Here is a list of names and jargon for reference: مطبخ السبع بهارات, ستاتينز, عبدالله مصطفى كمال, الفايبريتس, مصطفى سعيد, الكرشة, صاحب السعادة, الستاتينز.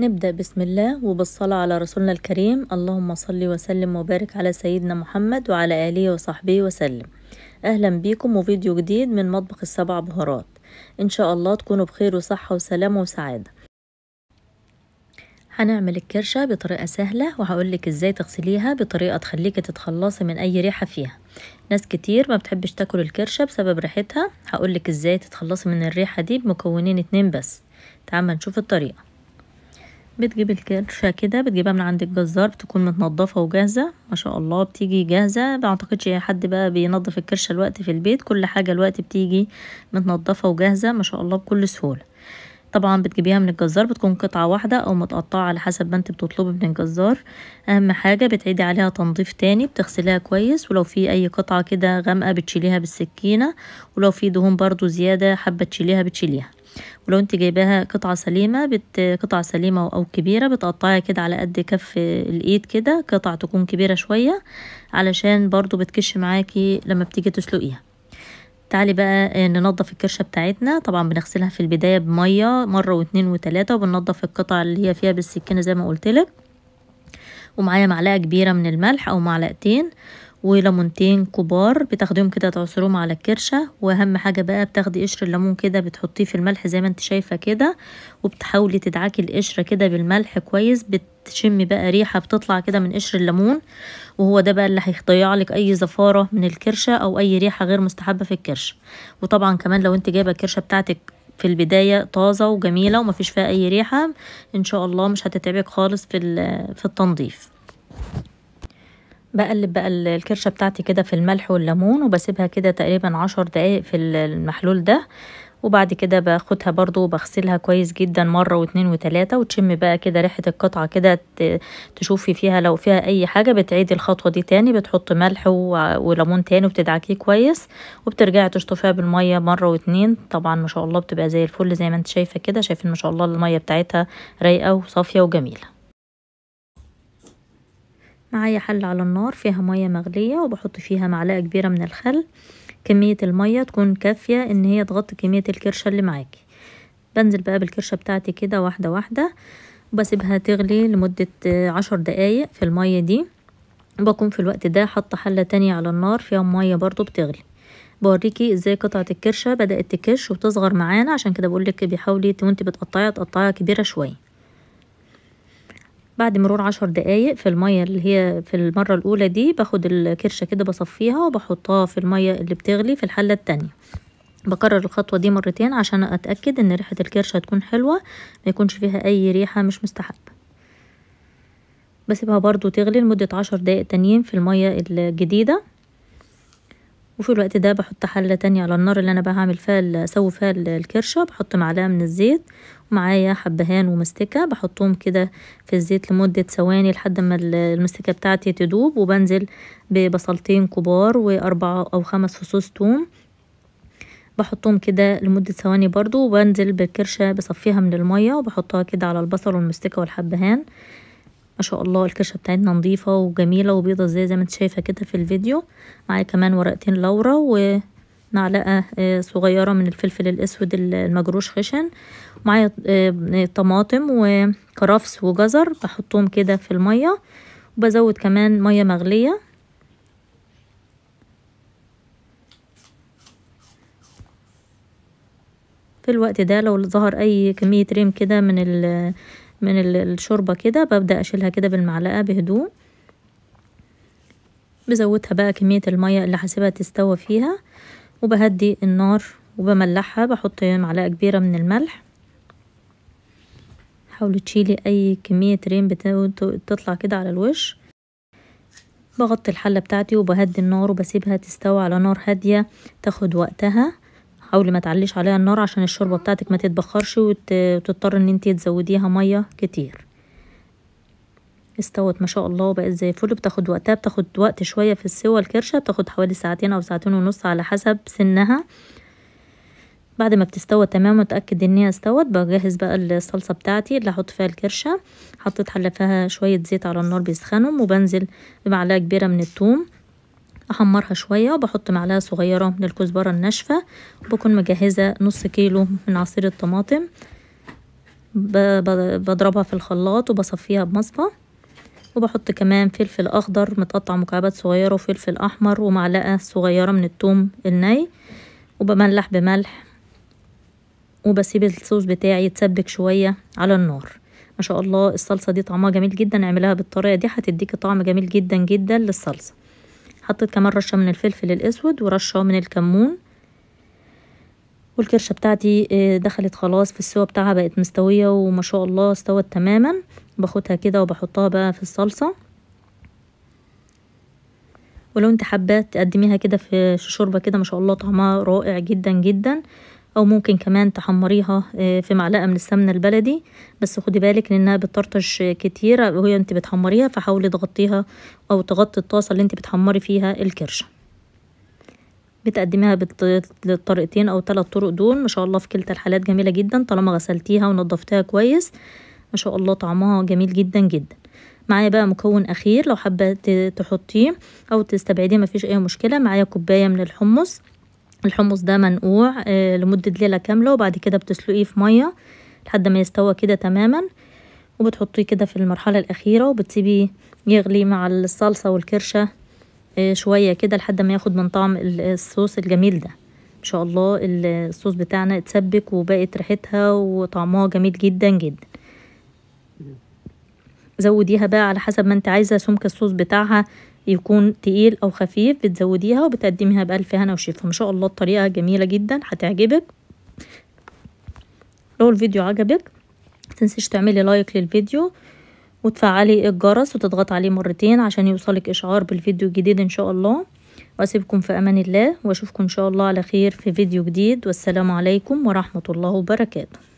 نبدأ بسم الله وبالصلاة على رسولنا الكريم، اللهم صل وسلم وبارك على سيدنا محمد وعلى آله وصحبه وسلم. أهلا بيكم وفيديو جديد من مطبخ السبع بهارات، إن شاء الله تكونوا بخير وصحة وسلامة وسعادة. هنعمل الكرشة بطريقة سهلة وهقولك ازاي تغسليها بطريقة تخليكي تتخلصي من اي ريحة فيها. ناس كتير ما بتحبش تاكل الكرشة بسبب ريحتها، هقولك ازاي تتخلصي من الريحة دي بمكونين 2 بس. تعالوا نشوف الطريقة. بتجيب الكرشة كده، بتجيبها من عند الجزار، بتكون متنضفة وجاهزة ما شاء الله، بتيجي جاهزة. ما اعتقدش اي حد بقى بينظف الكرشة الوقت في البيت، كل حاجة الوقت بتيجي متنضفة وجاهزة ما شاء الله بكل سهولة. طبعا بتجيبيها من الجزار، بتكون قطعة واحدة او متقطعة على حسب ما انت بتطلبي من الجزار. اهم حاجة بتعيدي عليها تنظيف تاني، بتغسليها كويس، ولو في اي قطعة كده غامقة بتشيليها بالسكينة، ولو في دهون برضو زيادة حابة تشيليها بتشيليها. ولو انت جايباها قطعة سليمة قطعة سليمة او كبيرة بتقطعيها كده على قد كف الايد كده، قطعة تكون كبيرة شوية علشان برضو بتكش معاكي لما بتيجي تسلقيها. تعالي بقى ننظف الكرشة بتاعتنا. طبعا بنغسلها في البداية بمية مرة واثنين وثلاثة، وبننظف القطع اللي هي فيها بالسكينة زي ما قلتلك. ومعايا معلقة كبيرة من الملح او معلقتين، وليمونتين كبار بتاخديهم كده تعصرهم على الكرشة. واهم حاجة بقى بتاخدي قشر الليمون كده بتحطيه في الملح زي ما انت شايفة كده، وبتحاولي تدعكي القشرة كده بالملح كويس، بتشمي بقى ريحة بتطلع كده من قشر الليمون، وهو ده بقى اللي هيضيعلك اي زفارة من الكرشة او اي ريحة غير مستحبة في الكرشة. وطبعا كمان لو انت جايبة الكرشة بتاعتك في البداية طازة وجميلة ومفيش فيها اي ريحة، ان شاء الله مش هتتعبك خالص في التنظيف. بقلب بقى الكرشة بتاعتي كده في الملح والليمون، وبسيبها كده تقريبا 10 دقايق في المحلول ده. وبعد كده باخدها برضو وبغسلها كويس جدا مرة واثنين وثلاثة، وتشم بقى كده ريحة القطعة كده، تشوفي فيها لو فيها اي حاجة. بتعيدي الخطوة دي تاني، بتحط ملح وليمون تاني وبتدعكيه كويس، وبترجعي تشطفيها بالمية مرة واثنين. طبعا ما شاء الله بتبقى زي الفل زي ما انت شايفة كده، شايفين ما شاء الله المية بتاعتها رايقة وصافية وجميلة. معايا حلة على النار فيها مية مغلية، وبحط فيها معلقة كبيرة من الخل. كمية المية تكون كافية ان هي تغطي كمية الكرشة اللي معاكي. بنزل بقى بالكرشة بتاعتي كده واحدة واحدة، وبسيبها تغلي لمدة 10 دقايق في المية دي. بكون في الوقت ده حاطة حلة تانية على النار فيها مية برضو بتغلي. بوريكي ازاي قطعة الكرشة بدأت تكش وتصغر معانا، عشان كده بقولك بيحاولي وانت بتقطعيها تقطعيها كبيرة شوية. بعد مرور 10 دقايق في المية اللي هي في المرة الأولى دي، باخد الكرشة كده بصفيها وبحطها في المية اللي بتغلي في الحلة التانية. بكرر الخطوة دي مرتين عشان أتأكد إن ريحة الكرشة تكون حلوة، ما يكونش فيها أي ريحة مش مستحبة. بسيبها برضو تغلي لمدة 10 دقايق تانيين في المية الجديدة. وفي الوقت ده بحط حلة تانية على النار اللي أنا بقى هعمل فيها أسوي فيها الكرشة. بحط معلقة من الزيت، ومعايا حبهان ومستكة، بحطهم كده في الزيت لمدة ثواني لحد ما المستكة بتاعتي تدوب. وبنزل ببصلتين كبار و4 أو 5 فصوص توم، بحطهم كده لمدة ثواني برضو. وبنزل بالكرشة بصفيها من المية، وبحطها كده على البصل والمستكة والحبهان. ما شاء الله الكرشة بتاعتنا نظيفة وجميلة وبيضة زي ما انت شايفة كده في الفيديو. معايا كمان ورقتين لورا، ومعلقة صغيرة من الفلفل الاسود المجروش خشن، معايا طماطم وكرفس وجزر، بحطهم كده في المية. وبزود كمان مية مغلية، في الوقت ده لو ظهر اي كمية ريم كده من الشوربة كده، ببدأ اشيلها كده بالمعلقة بهدوء. بزودها بقى كمية المية اللي هسيبها تستوى فيها، وبهدي النار وبملحها. بحط معلقة كبيرة من الملح. حاولي تشيلي اي كمية ريم بتطلع كده على الوش. بغطي الحلة بتاعتي وبهدي النار، وبسيبها تستوى على نار هادية تاخد وقتها. حاولي ما تعليش عليها النار عشان الشوربة بتاعتك ما تتبخرش وتضطر ان انتي تزوديها مية كتير. استوت ما شاء الله وبقت زي الفل، بتاخد وقتها، بتاخد وقت شوية في السوى. الكرشة بتاخد حوالي 2 أو 2.5 ساعة على حسب سنها. بعد ما بتستوى تمام وتأكد ان هي استوت، بجهز بقى الصلصة بتاعتي اللي هحط فيها الكرشة. حطيت حلة فيها شوية زيت على النار بيسخنهم، وبنزل بمعلقة كبيرة من الثوم احمرها شوية، وبحط معلقة صغيرة من الكزبرة الناشفة. بكون مجهزة نص كيلو من عصير الطماطم، بضربها في الخلاط وبصفيها بمصفى، وبحط كمان فلفل اخضر متقطع مكعبات صغيره وفلفل احمر ومعلقه صغيره من الثوم الني، وبملح بملح، وبسيب الصوص بتاعي يتسبك شويه على النار. ما شاء الله الصلصه دي طعمها جميل جدا، اعملها بالطريقه دي هتديكي طعم جميل جدا جدا للصلصه. حطيت كمان رشه من الفلفل الاسود ورشه من الكمون، والكرشه بتاعتي دخلت خلاص في السوا بتاعها، بقت مستويه وما شاء الله استوت تماما. باخدها كده وبحطها بقى في الصلصه، ولو انت حابه تقدميها كده في شوربه كده ما شاء الله طعمها رائع جدا جدا، او ممكن كمان تحمريها في معلقه من السمنه البلدي، بس خدي بالك لانها بتطرطش كتير وهي انت بتحمريها، فحاولي تغطيها او تغطي الطاسه اللي انت بتحمري فيها الكرشه. بتقدميها بالطريقتين او 3 طرق دول ما شاء الله، في كلتا الحالات جميله جدا طالما غسلتيها ونضفتيها كويس، ما شاء الله طعمها جميل جدا جدا. معايا بقى مكون اخير لو حابه تحطيه او تستبعديه مفيش اي مشكله. معايا كوبايه من الحمص، الحمص ده منقوع لمدة ليلة كاملة، وبعد كده بتسلقيه في مية لحد ما يستوى كده تماما، وبتحطيه كده في المرحلة الأخيرة وبتسيبيه يغلي مع الصلصة والكرشة شوية كده لحد ما ياخد من طعم الصوص الجميل ده. إن شاء الله الصوص بتاعنا اتسبك وبقت ريحتها وطعمها جميل جدا جدا. زوديها بقى على حسب ما انت عايزة سمك الصوص بتاعها يكون تقيل او خفيف، بتزوديها وبتقدميها بألف هنا وشفا. ما شاء الله الطريقه جميله جدا هتعجبك. لو الفيديو عجبك متنسيش تعملي لايك للفيديو وتفعلي الجرس وتضغط عليه مرتين عشان يوصلك اشعار بالفيديو الجديد ان شاء الله. واسيبكم في امان الله واشوفكم ان شاء الله على خير في فيديو جديد، والسلام عليكم ورحمه الله وبركاته.